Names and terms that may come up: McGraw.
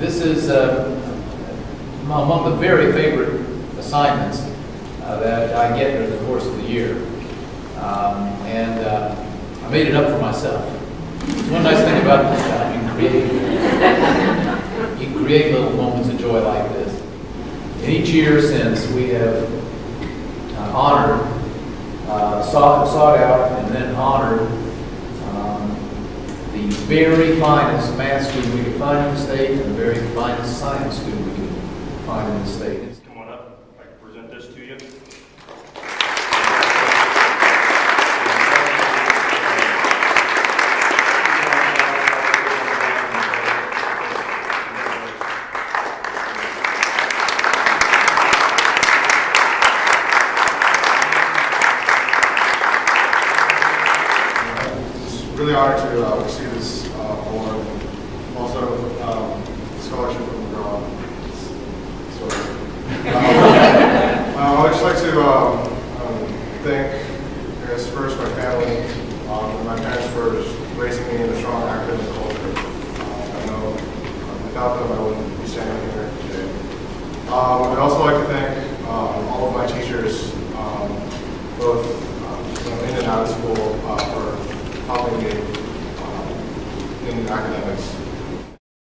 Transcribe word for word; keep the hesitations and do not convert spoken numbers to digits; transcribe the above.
This is uh, among the very favorite assignments uh, that I get during the course of the year. Um, and uh, I made it up for myself. One nice thing about this time, you create, you create little moments of joy like this. And each year since, we have uh, honored, uh, sought, sought out, and then honored um, the very finest math student we could find in the state and the very finest science student we could find in the state. Come on up. I can present this to you. Really honored to uh, receive this uh, award, also um, scholarship from McGraw. So, um, uh, I'd just like to um, um, thank, I guess, first my family, um, and my parents for raising me in a strong academic culture. Uh, I know uh, without them I wouldn't be standing here today. Um, I'd also like to thank um, all of my teachers